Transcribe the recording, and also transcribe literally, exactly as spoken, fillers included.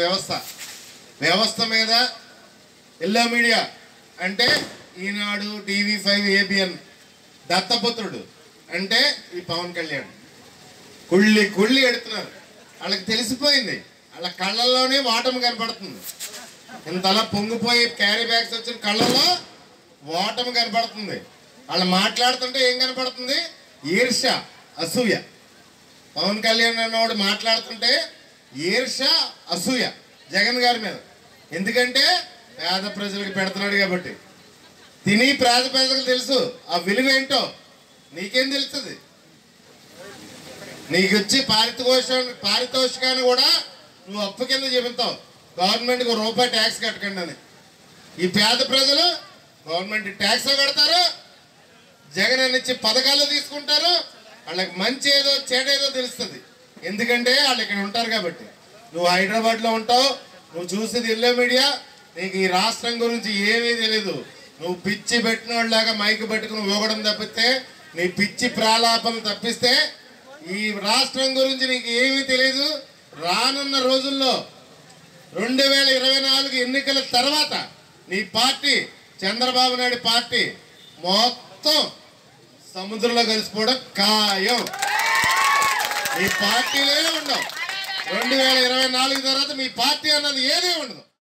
వ్యవస్థ వ్యవస్థ మీద ఎల్లో మీడియా అంటే ఈనాడు టీవీ ఫైవ్ ఏబిఎన్ దత్తపుత్రుడు అంటే ఈ పవన్ కళ్యాణ్ కుళ్ళి కుళ్ళి ఎడుతున్నారు. వాళ్ళకి తెలిసిపోయింది, వాళ్ళ కళ్ళల్లోనే వాటం కనపడుతుంది. ఇంతలా పొంగిపోయి క్యారీ బ్యాగ్స్ వచ్చిన కళ్ళల్లో వాటం కనపడుతుంది. వాళ్ళు మాట్లాడుతుంటే ఏం కనపడుతుంది? ఈర్ష, అసూయ. పవన్ కళ్యాణ్ అన్నవాడు మాట్లాడుతుంటే ఈర్ష, అసూయ జగన్ గారి మీద. ఎందుకంటే పేద ప్రజలకు పెడుతున్నాడు కాబట్టి. తిని పేద ప్రజలకు తెలుసు ఆ విలువ ఏంటో. నీకేం తెలుస్తుంది? నీకు వచ్చి పారితోష పారితోషికాన్ని కూడా నువ్వు అప్పు కింద చెబుతావు, గవర్నమెంట్కి ఒక రూపాయి ట్యాక్స్ కట్టకండి అని. ఈ పేద ప్రజలు గవర్నమెంట్ ట్యాక్స్ కడతారు, జగన్ అన్నిచ్చి పథకాలు తీసుకుంటారు. వాళ్ళకి మంచి ఏదో చెడ ఏదో తెలుస్తుంది. ఎందుకంటే వాళ్ళు ఇక్కడ ఉంటారు కాబట్టి. నువ్వు హైదరాబాద్లో ఉంటావు, నువ్వు చూసేది ఎల్లో మీడియా, నీకు ఈ రాష్ట్రం గురించి ఏమీ తెలీదు. నువ్వు పిచ్చి పెట్టిన వాళ్ళలాగా మైకు పెట్టుకుని ఊగడం తప్పిస్తే, నీ పిచ్చి ప్రాలాపం తప్పిస్తే ఈ రాష్ట్రం గురించి నీకు ఏమీ తెలీదు. రానున్న రోజుల్లో రెండు వేల ఇరవై నాలుగు ఎన్నికల తర్వాత నీ పార్టీ, చంద్రబాబు నాయుడు పార్టీ మొత్తం సముద్రంలో కలిసిపోవడం ఖాయం. మీ పార్టీలే ఉండవు. రెండు వేల ఇరవై నాలుగు తర్వాత మీ పార్టీ అన్నది ఏదే ఉండదు.